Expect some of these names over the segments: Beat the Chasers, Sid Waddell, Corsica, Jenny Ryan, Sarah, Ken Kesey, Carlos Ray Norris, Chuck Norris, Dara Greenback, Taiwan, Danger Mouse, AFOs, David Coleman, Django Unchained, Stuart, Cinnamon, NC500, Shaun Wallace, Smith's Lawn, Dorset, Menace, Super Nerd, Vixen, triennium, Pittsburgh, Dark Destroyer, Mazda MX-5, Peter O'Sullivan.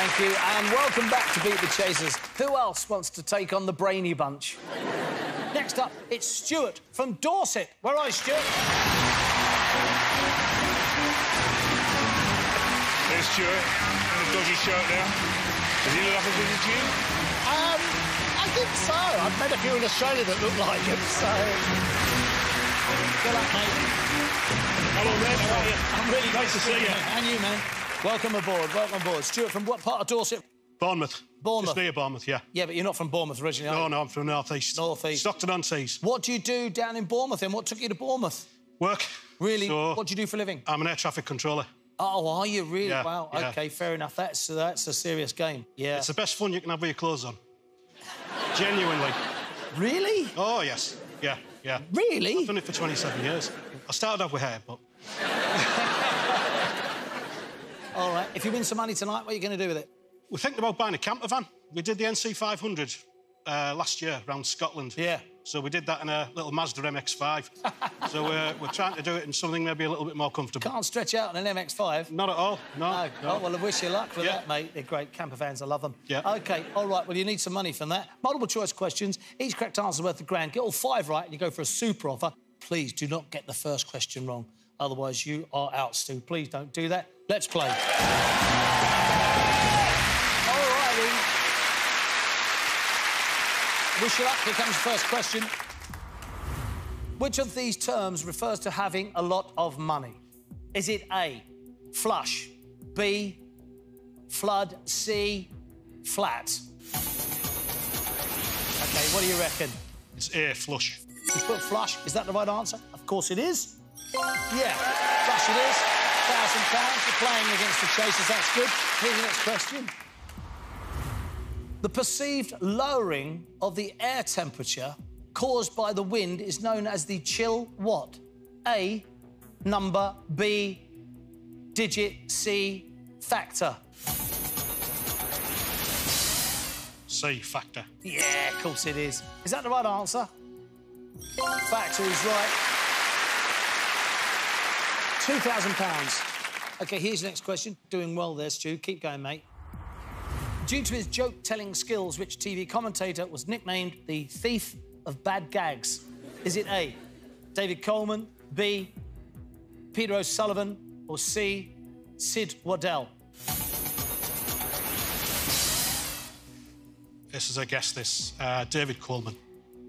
Thank you, and welcome back to Beat the Chasers. Who else wants to take on the brainy bunch? Next up, it's Stuart from Dorset. Where are you, Stuart? There's Stuart, in a dodgy shirt now. Does he look like a wizard to you? I think so. I've met a few in Australia that look like him, so... Good luck, mate. Hello, Red. How are you? I'm really nice to see you. And you, man. Welcome aboard, welcome aboard. Stuart, from what part of Dorset? Bournemouth. Bournemouth? Just near Bournemouth, yeah. Yeah, but you're not from Bournemouth originally, are you? No, I'm from North East. North East. Stockton-on-Tees. What do you do down in Bournemouth, and what took you to Bournemouth? Work. Really? So, what do you do for a living? I'm an air traffic controller. Oh, are you? Really? Yeah, wow, yeah. OK, fair enough. That's a serious game, yeah. It's the best fun you can have with your clothes on. Genuinely. Really? Oh, yes. Yeah, yeah. Really? I've done it for 27 years. I started off with hair, but... All right. If you win some money tonight, what are you going to do with it? We're thinking about buying a camper van. We did the NC500 last year around Scotland. Yeah. So we did that in a little Mazda MX-5. So we're trying to do it in something maybe a little bit more comfortable. Can't stretch out in an MX-5. Not at all, no. No. No. Oh, well, I wish you luck with that, mate. They're great camper vans. I love them. Yeah. OK, all right, well, you need some money from that. Multiple choice questions. Each correct answer worth £1,000. Get all five right and you go for a super offer. Please do not get the first question wrong. Otherwise, you are out, Stu. Please don't do that. Let's play. All righty. Wish you luck. Here comes the first question. Which of these terms refers to having a lot of money? Is it A, flush, B, flood, C, flat? OK, what do you reckon? It's A, flush. You put flush. Is that the right answer? Of course it is. Yeah, flush it is. £1,000. You're playing against the Chasers, that's good. Here's the next question. The perceived lowering of the air temperature caused by the wind is known as the chill what? A, number, B, digit, C, factor. C, factor. Yeah, of course it is. Is that the right answer? Factor is right. £2,000. OK, here's the next question. Doing well there, Stu. Keep going, mate. Due to his joke-telling skills, which TV commentator was nicknamed the Thief of Bad Gags? Is it A, David Coleman, B, Peter O'Sullivan, or C, Sid Waddell? This is, I guess, this. David Coleman.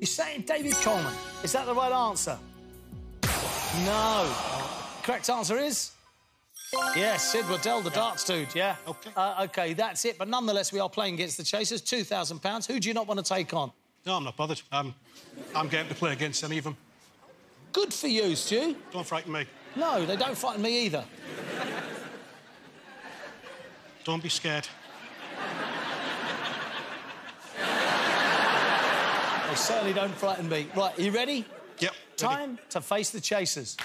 You're saying David Coleman. Is that the right answer? No. Correct answer is... Yes, Sid Waddell, the darts dude, yeah. OK. OK, that's it. But nonetheless, we are playing against the Chasers. £2,000. Who do you not want to take on? No, I'm not bothered. I'm game to play against any of them. Good for you, Stu. Don't frighten me. No, they don't frighten me either. Don't be scared. They certainly don't frighten me. Right, are you ready? Yep. Time ready. To face the Chasers.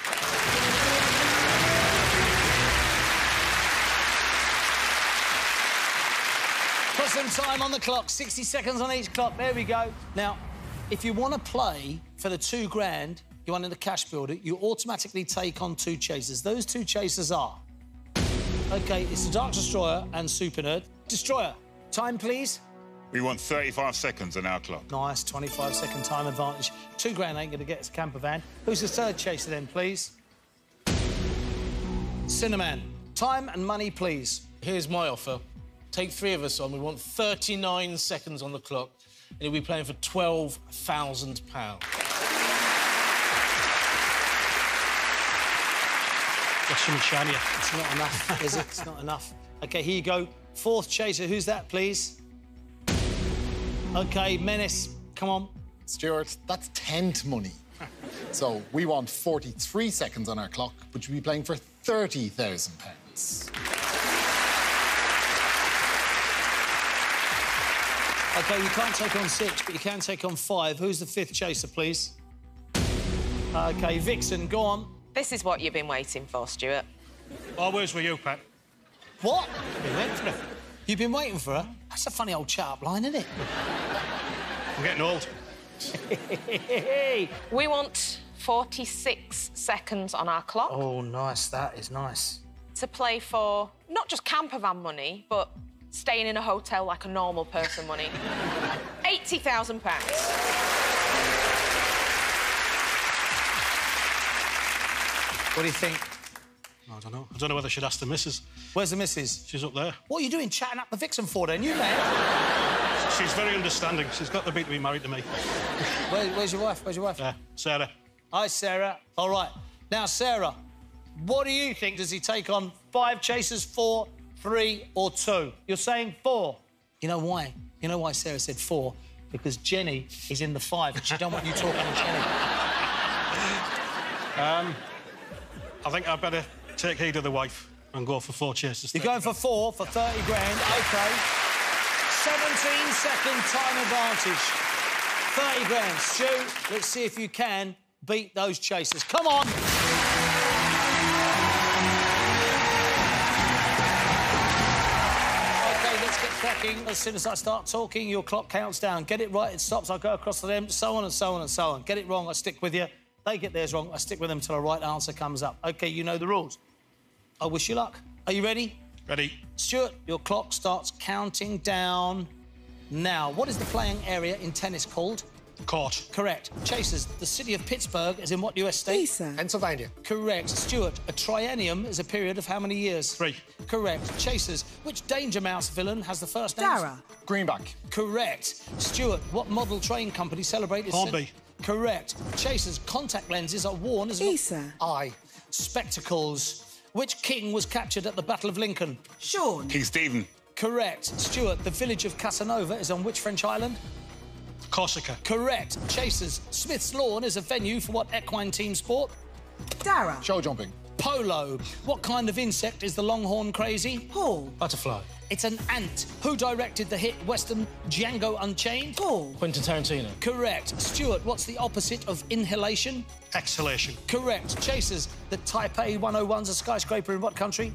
Put some time on the clock, 60 seconds on each clock. There we go. Now, if you want to play for the £2,000 you won in the cash builder, you automatically take on two Chasers. Those two Chasers are... OK, it's the Dark Destroyer and Super Nerd. Destroyer, time, please. We want 35 seconds on our clock. Nice, 25-second time advantage. £2,000 ain't going to get us a camper van. Who's the third Chaser then, please? Cinnamon, time and money, please. Here's my offer. Take three of us on. We want 39 seconds on the clock, and you'll be playing for £12,000. Got some shiny. It's not enough, is it? It's not enough. OK, here you go. Fourth Chaser, who's that, please? OK, Menace, come on. Stuart, that's tent money. So we want 43 seconds on our clock, but you'll be playing for £30,000. OK, you can't take on six, but you can take on five. Who's the fifth Chaser, please? OK, Vixen, go on. This is what you've been waiting for, Stuart. Always with you, Pat. What? You've been waiting for her? That's a funny old chat-up line, isn't it? I'm getting old. We want 46 seconds on our clock. Oh, nice. That is nice. To play for not just camper van money, but... staying in a hotel like a normal person money. £80,000. What do you think? I don't know. I don't know whether I should ask the missus. Where's the missus? She's up there. What are you doing chatting up the Vixen for then? You there? She's very understanding. She's got the beat to be married to me. Where's your wife? Where's your wife? Sarah. Hi, Sarah. All right. Now, Sarah, what do you think? Does he take on 5 chasers, 4, 3 or 2? You're saying 4. You know why? You know why Sarah said 4? Because Jenny is in the 5 and she don't want you talking to Jenny. I think I'd better take heed of the wife and go for 4 chases. You're going for 4 for 30 grand, OK. 17-second time advantage. 30 grand. Stu, let's see if you can beat those chasers. Come on! Cracking. As soon as I start talking, your clock counts down. Get it right, it stops, I go across to them, so on and so on and so on. Get it wrong, I stick with you. They get theirs wrong, I stick with them until the right answer comes up. OK, you know the rules. I wish you luck. Are you ready? Ready. Stuart, your clock starts counting down now. What is the playing area in tennis called? Court. Correct. Chasers, the city of Pittsburgh is in what US state? Lisa. Pennsylvania. Correct. Stuart, a triennium is a period of how many years? 3. Correct. Chasers, which Danger Mouse villain has the first name? Dara Greenback. Correct. Stuart, what model train company celebrates? Hornby. Correct. Chasers, contact lenses are worn as... Lisa. Eye. Spectacles. Which king was captured at the Battle of Lincoln? Shaun. King Stephen. Correct. Stuart, the village of Casanova is on which French island? Corsica. Correct. Chasers, Smith's Lawn is a venue for what equine team sport? Dara. Show jumping. Polo. What kind of insect is the longhorn crazy? Paul. Butterfly. It's an ant. Who directed the hit Western Django Unchained? Paul. Quentin Tarantino. Correct. Stuart, what's the opposite of inhalation? Exhalation. Correct. Chasers, the Taipei 101's a skyscraper in what country?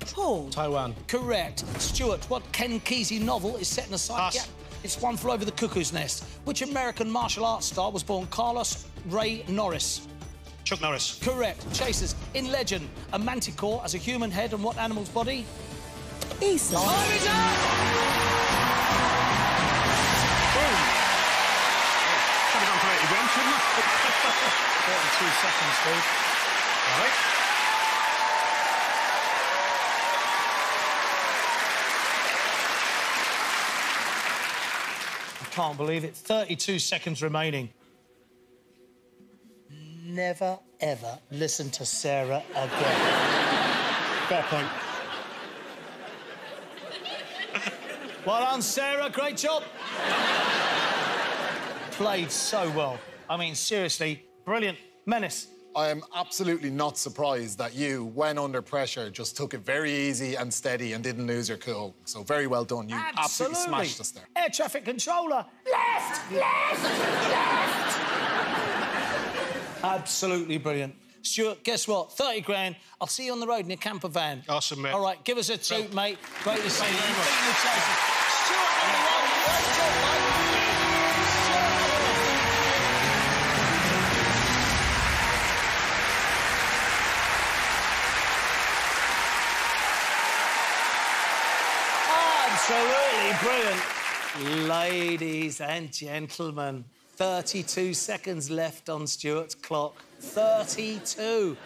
Paul. Taiwan. Correct. Stuart, what Ken Kesey novel is set in a psychiatric... It's One Flew Over the Cuckoo's Nest. Which American martial arts star was born Carlos Ray Norris? Chuck Norris. Correct. Chasers, in Legend, a manticore has a human head and what animal's body? Esau. Time is up! 42 seconds, Steve. All right. Can't believe it. 32 seconds remaining. Never, ever listen to Sarah again. Fair point. Well done, Sarah. Great job. Played so well. I mean, seriously, brilliant. Menace. I am absolutely not surprised that you, when under pressure, just took it very easy and steady and didn't lose your cool. So very well done. You absolutely smashed us there. Air traffic controller. Left! Left! Left! Absolutely brilliant. Stuart, guess what? 30 grand. I'll see you on the road in your camper van. Awesome, mate. All right, give us a toot, mate. Great to see you. Stuart on the road. Great job, mate. Absolutely brilliant. Ladies and gentlemen, 32 seconds left on Stuart's clock. 32.